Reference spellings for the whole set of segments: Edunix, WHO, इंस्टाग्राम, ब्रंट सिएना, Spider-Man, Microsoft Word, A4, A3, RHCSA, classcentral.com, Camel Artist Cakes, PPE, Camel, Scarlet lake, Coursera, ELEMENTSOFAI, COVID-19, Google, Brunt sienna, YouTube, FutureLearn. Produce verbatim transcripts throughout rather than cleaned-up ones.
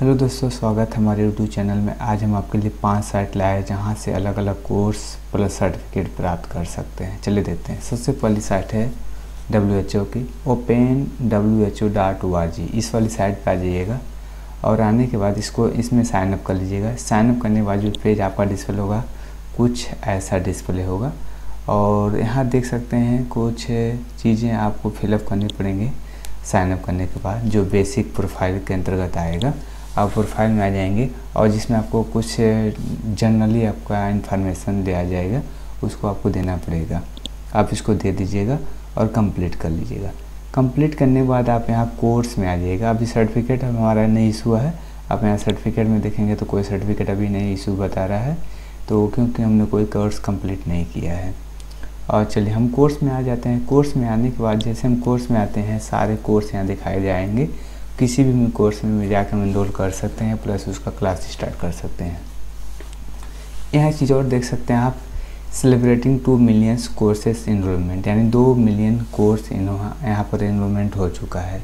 Hello दोस्तों, स्वागत है हमारे यूट्यूब चैनल में। आज हम आपके लिए पांच साइट लाए हैं जहां से अलग अलग कोर्स प्लस सर्टिफिकेट प्राप्त कर सकते हैं। चले देते हैं। सबसे पहली साइट है डब्ल्यू एच ओ की, open W H O dot O R G. इस वाली साइट पर आ जाइएगा और आने के बाद इसको इसमें साइनअप कर लीजिएगा। साइनअप करने के बाद जो पेज आपका डिस्प्ले होगा कुछ ऐसा डिस्प्ले होगा और यहाँ देख सकते हैं कुछ चीज़ें आपको फिलअप करनी पड़ेंगे। साइनअप करने के बाद जो बेसिक प्रोफाइल के अंतर्गत आएगा, आप प्रोफाइल में आ जाएंगे और जिसमें आपको कुछ जनरली आपका इन्फॉर्मेशन दिया जाएगा, उसको आपको देना पड़ेगा। आप इसको दे दीजिएगा और कंप्लीट कर लीजिएगा। कंप्लीट करने के बाद आप यहाँ कोर्स में आ जाइएगा। अभी सर्टिफिकेट हमारा नहीं इशू है। आप यहाँ सर्टिफिकेट में देखेंगे तो कोई सर्टिफिकेट अभी नहीं इशू बता रहा है, तो क्योंकि हमने कोई कोर्स कंप्लीट नहीं किया है। और चलिए हम कोर्स में आ जाते हैं। कोर्स में आने के बाद जैसे हम कोर्स में आते हैं, सारे कोर्स यहाँ दिखाए जाएंगे। किसी भी कोर्स में जाकर हम एनरोल कर सकते हैं प्लस उसका क्लास स्टार्ट कर सकते हैं। यहाँ चीज़ और देख सकते हैं आप, celebrating two millions courses enrolment, यानी दो मिलियन कोर्स यहाँ पर इनरोलमेंट हो चुका है,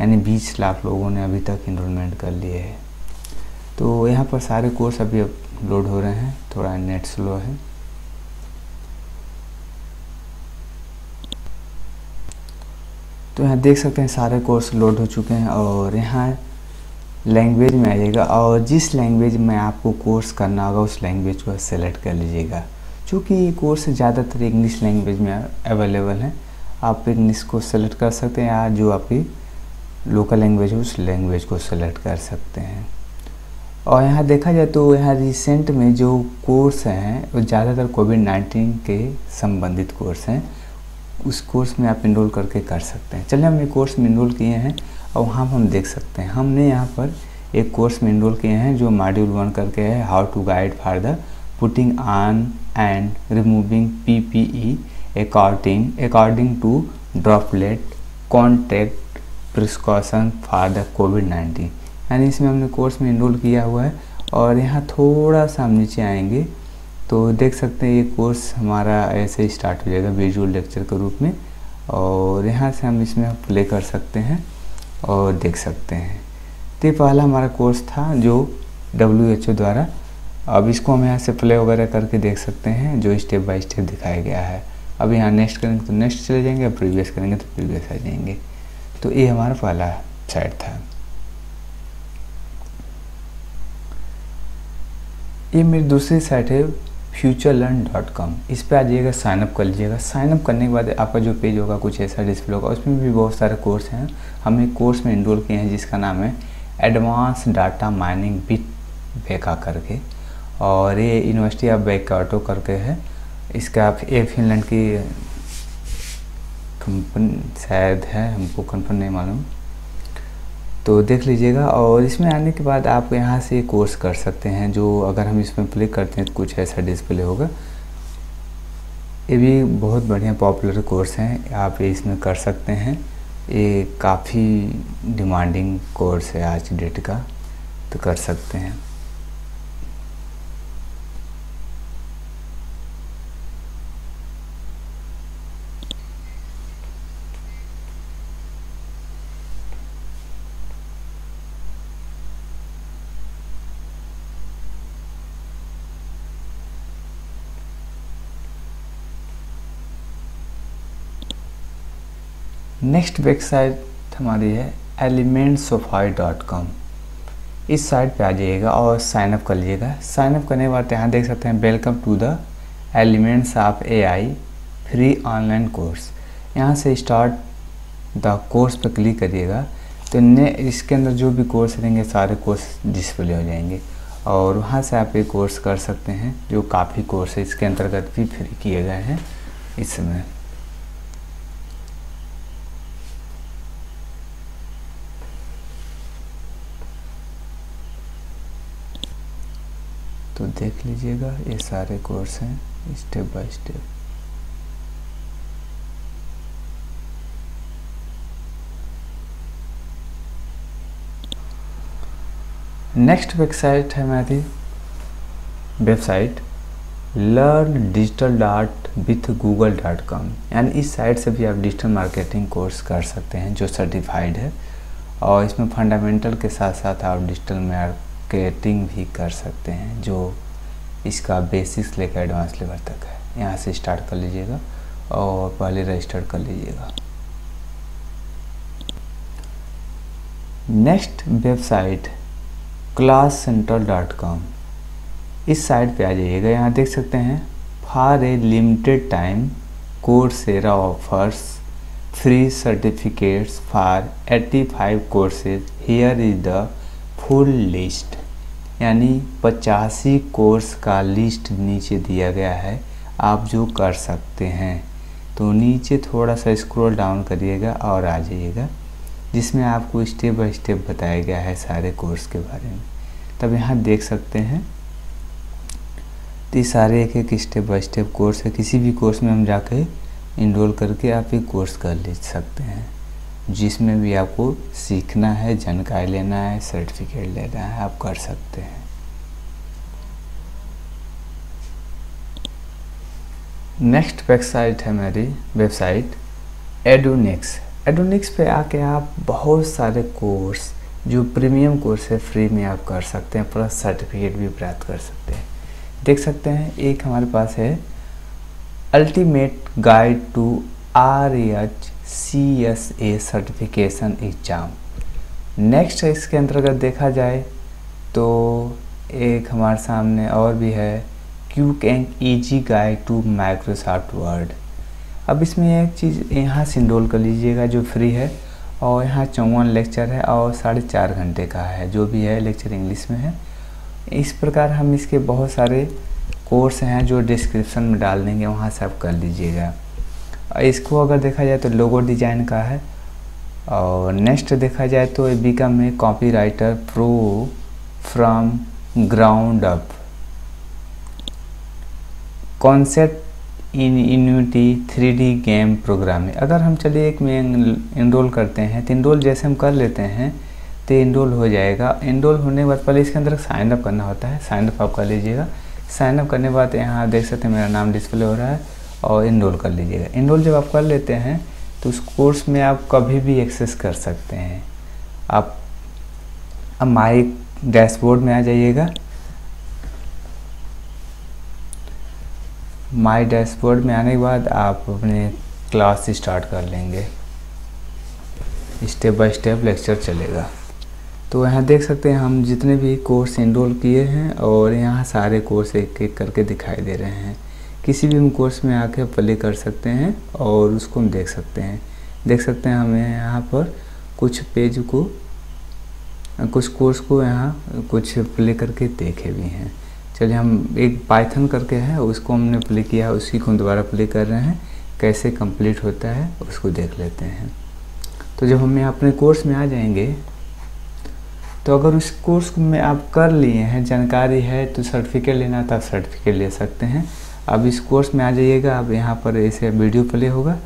यानी बीस लाख लोगों ने अभी तक इनरोलमेंट कर लिए है। तो यहाँ पर सारे कोर्स अभी अपलोड हो रहे हैं। थोड़ा नेट स्लो है। तो यहाँ देख सकते हैं सारे कोर्स लोड हो चुके हैं और यहाँ लैंग्वेज में आ जाएगा और जिस लैंग्वेज में आपको कोर्स करना होगा उस लैंग्वेज को सेलेक्ट कर लीजिएगा। चूँकि ये कोर्स ज़्यादातर इंग्लिश लैंग्वेज में अवेलेबल है, आप इंग्लिश को सेलेक्ट कर सकते हैं या जो आपकी लोकल लैंग्वेज है उस लैंग्वेज को सेलेक्ट कर सकते हैं। और यहाँ देखा जाए तो यहाँ रिसेंट में जो कोर्स हैं वो ज़्यादातर कोविड नाइन्टीन के संबंधित कोर्स हैं। उस कोर्स में आप इनरोल करके कर सकते हैं। चलिए हम एक कोर्स में इनरोल किए हैं और वहाँ हम देख सकते हैं। हमने यहाँ पर एक कोर्स में इनरोल किए हैं जो मॉड्यूल वन करके है, how to guide for the putting on and removing PPE according according to droplet contact precaution for the COVID nineteen, यानी इसमें हमने कोर्स में इनरोल किया हुआ है। और यहाँ थोड़ा सा हम नीचे आएँगे तो देख सकते हैं ये कोर्स हमारा ऐसे ही स्टार्ट हो जाएगा विजुअल लेक्चर के रूप में। और यहाँ से हम इसमें प्ले कर सकते हैं और देख सकते हैं। तो ये पहला हमारा कोर्स था जो डब्ल्यू एच ओ द्वारा, अब इसको हम यहाँ से प्ले वगैरह करके देख सकते हैं जो स्टेप बाय स्टेप दिखाया गया है। अब यहाँ नेक्स्ट करेंगे तो नेक्स्ट चले जाएंगे, प्रीवियस करेंगे तो प्रीवियस आ जाएंगे। तो ये हमारा पहला साइट था। ये मेरी दूसरी साइट है फ्यूचर लर्न डॉट कॉम। इस पर आ जाइएगा, साइनअप कर लीजिएगा। साइनअप करने के बाद आपका जो पेज होगा कुछ ऐसा डिस्प्ले होगा। उसमें भी बहुत सारे कोर्स हैं। हम एक कोर्स में इनरोल किए हैं जिसका नाम है advance data mining with Baika करके, और ये यूनिवर्सिटी ऑफ बैकाटो करके है। इसका ये फिनलैंड की कंपनी शायद है, हमको कन्फर्म नहीं मालूम, तो देख लीजिएगा। और इसमें आने के बाद आप यहाँ से कोर्स कर सकते हैं जो अगर हम इसमें प्ले करते हैं तो कुछ ऐसा डिस्प्ले होगा। ये भी बहुत बढ़िया पॉपुलर कोर्स हैं, आप इसमें कर सकते हैं। ये काफ़ी डिमांडिंग कोर्स है आज की डेट का, तो कर सकते हैं। नेक्स्ट वेबसाइट हमारी है elements of I dot com. इस साइट पे आ जाइएगा और साइनअप कर लीजिएगा। साइनअप करने के बाद यहाँ देख सकते हैं welcome to the elements of AI free online course. यहाँ से स्टार्ट द कोर्स पर क्लिक करिएगा तो ने इसके अंदर जो भी कोर्स रहेंगे सारे कोर्स डिस्प्ले हो जाएंगे और वहाँ से आप ये कोर्स कर सकते हैं जो काफ़ी कोर्स है इसके अंतर्गत भी फ्री किए गए हैं इस समय। तो देख लीजिएगा ये सारे कोर्स हैं step by step. Next website है हमारी website learn digital dot with Google dot com, यानी इस साइट से भी आप डिजिटल मार्केटिंग कोर्स कर सकते हैं जो सर्टिफाइड है और इसमें फंडामेंटल के साथ साथ आप डिजिटल मार्केटिंग भी कर सकते हैं, जो इसका बेसिक्स लेकर एडवांस लेवल तक है। यहाँ से स्टार्ट कर लीजिएगा और पहले रजिस्टर कर लीजिएगा। Next website class central dot com, इस साइट पे आ जाइएगा। यहाँ देख सकते हैं for a limited time Coursera offers free certificates for पचासी courses, here is the full list. यानी पचासी कोर्स का लिस्ट नीचे दिया गया है, आप जो कर सकते हैं। तो नीचे थोड़ा सा स्क्रॉल डाउन करिएगा और आ जाइएगा, जिसमें आपको स्टेप बाय स्टेप बताया गया है सारे कोर्स के बारे में। तब यहाँ देख सकते हैं ये सारे एक एक स्टेप बाय स्टेप कोर्स है। किसी भी कोर्स में हम जाके इनरोल करके आप एक कोर्स कर ले सकते हैं, जिसमें भी आपको सीखना है, जानकारी लेना है, सर्टिफिकेट लेना है, आप कर सकते हैं। नेक्स्ट वेबसाइट है मेरी वेबसाइट एडूनिक्स। एडूनिक्स पे आके आप बहुत सारे कोर्स जो प्रीमियम कोर्स है फ्री में आप कर सकते हैं, प्लस सर्टिफिकेट भी प्राप्त कर सकते हैं। देख सकते हैं एक हमारे पास है ultimate guide to R H C S A certification exam. Next इसके अंतर्गत देखा जाए तो एक हमारे सामने और भी है quick and easy guide to Microsoft Word. अब इसमें एक चीज़ यहाँ से इनरोल कर लीजिएगा जो फ्री है, और यहाँ चौवन लेक्चर है और साढ़े चार घंटे का है। जो भी है लेक्चर इंग्लिश में है। इस प्रकार हम इसके बहुत सारे कोर्स हैं जो डिस्क्रिप्शन में डाल देंगे, वहाँ से आप कर लीजिएगा। इसको अगर देखा जाए तो लोगो डिज़ाइन का है। और नेक्स्ट देखा जाए तो ए बी का में copywriter pro from ground up, concept in unity, three D game programming. अगर हम चलिए एक में इनरोल करते हैं, तो इनरोल जैसे हम कर लेते हैं तो इनरोल हो जाएगा। इनरोल होने के बाद पहले इसके अंदर साइन अप करना होता है, साइन अप आप कर लीजिएगा। साइन अप करने के बाद यहाँ देख सकते हैं मेरा नाम डिस्प्ले हो रहा है और इनरोल कर लीजिएगा। इनरोल जब आप कर लेते हैं तो उस कोर्स में आप कभी भी एक्सेस कर सकते हैं। आप अब माई डैशबोर्ड में आ जाइएगा। माई डैशबोर्ड में आने के बाद आप अपने क्लास स्टार्ट कर लेंगे, स्टेप बाय स्टेप लेक्चर चलेगा। तो यहाँ देख सकते हैं हम जितने भी कोर्स इनरोल किए हैं और यहाँ सारे कोर्स एक एक करके दिखाई दे रहे हैं। किसी भी हम कोर्स में आके प्ले कर सकते हैं और उसको हम देख सकते हैं। देख सकते हैं हमें यहाँ पर कुछ पेज को, कुछ कोर्स को यहाँ कुछ प्ले करके देखे भी हैं। चलिए हम एक पाइथन करके है, उसको हमने प्ले किया, उसी को हम दोबारा प्ले कर रहे हैं, कैसे कंप्लीट होता है उसको देख लेते हैं। तो जब हम अपने कोर्स में आ जाएंगे तो अगर उस कोर्स में आप कर लिए हैं, जानकारी है, तो सर्टिफिकेट लेना था, सर्टिफिकेट ले सकते हैं। अब इस कोर्स में आ जाइएगा। अब यहाँ पर ऐसे वीडियो प्ले होगा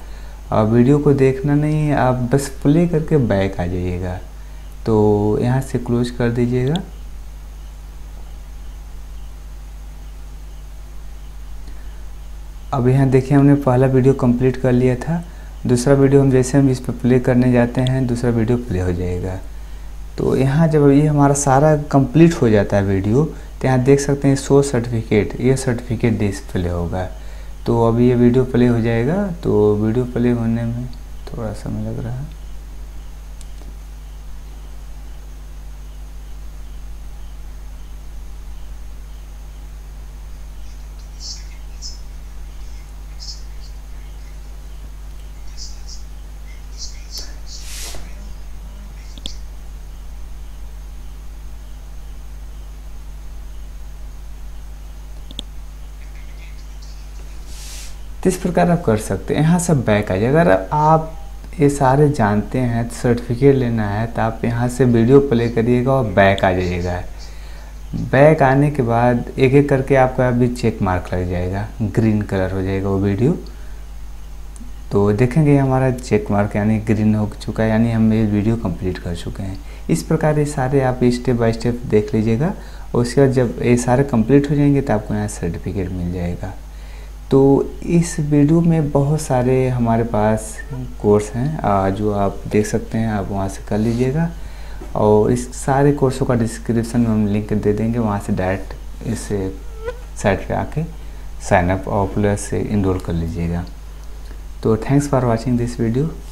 और वीडियो को देखना नहीं है, आप बस प्ले करके बैक आ जाइएगा। तो यहाँ से क्लोज कर दीजिएगा। अब यहाँ देखिए हमने पहला वीडियो कंप्लीट कर लिया था। दूसरा वीडियो हम जैसे हम इस पर प्ले करने जाते हैं, दूसरा वीडियो प्ले हो जाएगा। तो यहाँ जब ये हमारा सारा कंप्लीट हो जाता है वीडियो, तो यहाँ देख सकते हैं शो सर्टिफिकेट, ये सर्टिफिकेट डिस्प्ले होगा। तो अब ये वीडियो प्ले हो जाएगा। तो वीडियो प्ले होने में थोड़ा समय लग रहा है। इस प्रकार आप कर सकते हैं। यहाँ सब बैक आ जाए। अगर आप ये सारे जानते हैं, सर्टिफिकेट लेना है, तो आप यहाँ से वीडियो प्ले करिएगा और बैक आ जाइएगा। बैक आने के बाद एक एक करके आपका अभी चेक मार्क लग जाएगा, ग्रीन कलर हो जाएगा वो वीडियो। तो देखेंगे हमारा चेक मार्क यानी ग्रीन हो चुका है, यानी हम ये वीडियो कंप्लीट कर चुके हैं। इस प्रकार ये सारे आप स्टेप बाय स्टेप देख लीजिएगा। उसके बाद जब ये सारे कंप्लीट हो जाएंगे तो आपको यहाँ सर्टिफिकेट मिल जाएगा। तो इस वीडियो में बहुत सारे हमारे पास कोर्स हैं जो आप देख सकते हैं, आप वहाँ से कर लीजिएगा। और इस सारे कोर्सों का डिस्क्रिप्शन में हम लिंक दे देंगे, वहाँ से डायरेक्ट इस साइट पे आके साइन अप और प्लस इनरोल कर लीजिएगा। तो thanks for watching this video.